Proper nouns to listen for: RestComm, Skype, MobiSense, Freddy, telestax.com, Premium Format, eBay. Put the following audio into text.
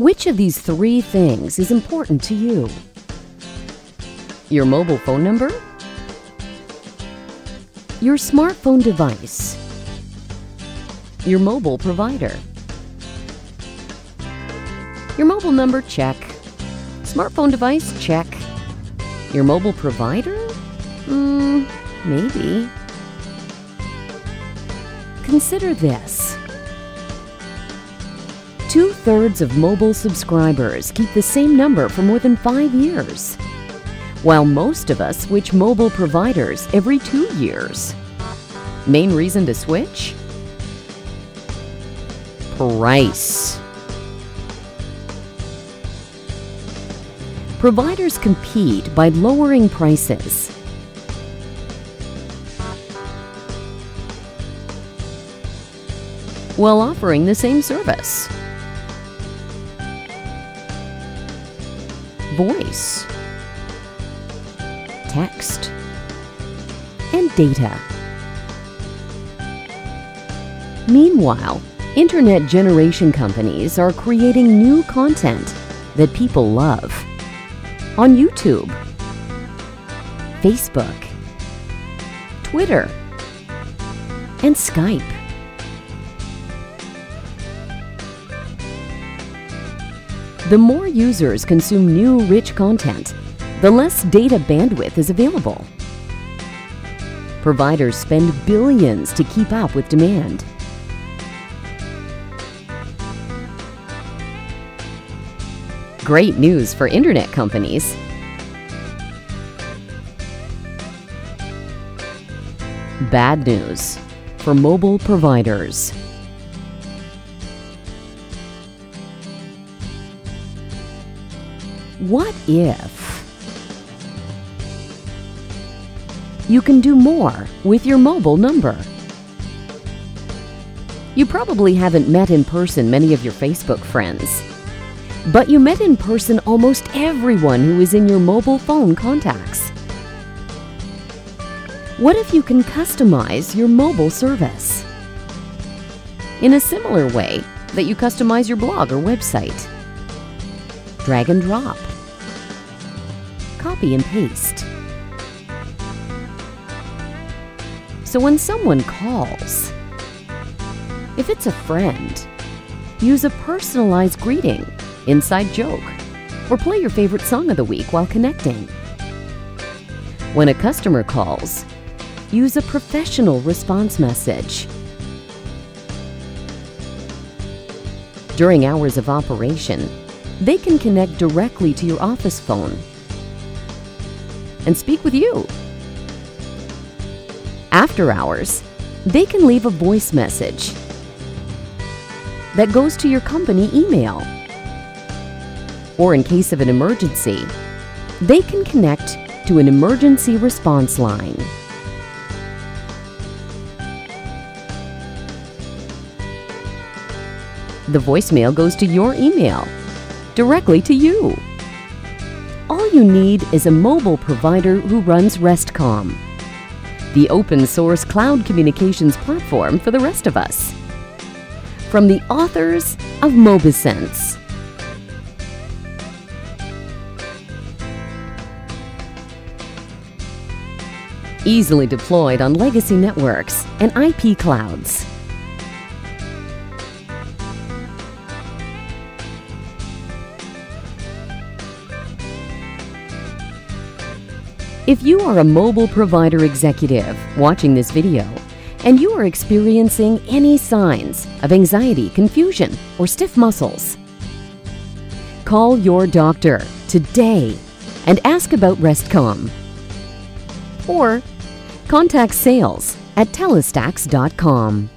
Which of these three things is important to you? Your mobile phone number, your smartphone device, your mobile provider. Your mobile number, check. Smartphone device, check. Your mobile provider? Maybe. Consider this. 2/3 of mobile subscribers keep the same number for more than 5 years, while most of us switch mobile providers every 2 years. Main reason to switch? Price. Providers compete by lowering prices. While offering the same service. Voice, text, and data. Meanwhile, internet generation companies are creating new content that people love on YouTube, Facebook, Twitter, and Skype. The more users consume new, rich content, the less data bandwidth is available. Providers spend billions to keep up with demand. Great news for internet companies. Bad news for mobile providers. What if you can do more with your mobile number? You probably haven't met in person many of your Facebook friends, but you met in person almost everyone who is in your mobile phone contacts. What if you can customize your mobile service in a similar way that you customize your blog or website? Drag and drop. Copy and paste. So when someone calls, if it's a friend, use a personalized greeting, inside joke, or play your favorite song of the week while connecting. When a customer calls, use a professional response message. During hours of operation, they can connect directly to your office phone and speak with you. After hours, they can leave a voice message that goes to your company email. Or in case of an emergency, they can connect to an emergency response line. The voicemail goes to your email, directly to you. All you need is a mobile provider who runs RestComm, the open source cloud communications platform for the rest of us. From the authors of MobiSense. Easily deployed on legacy networks and IP clouds. If you are a mobile provider executive watching this video and you are experiencing any signs of anxiety, confusion, or stiff muscles, call your doctor today and ask about RestComm. Or contact sales at telestax.com.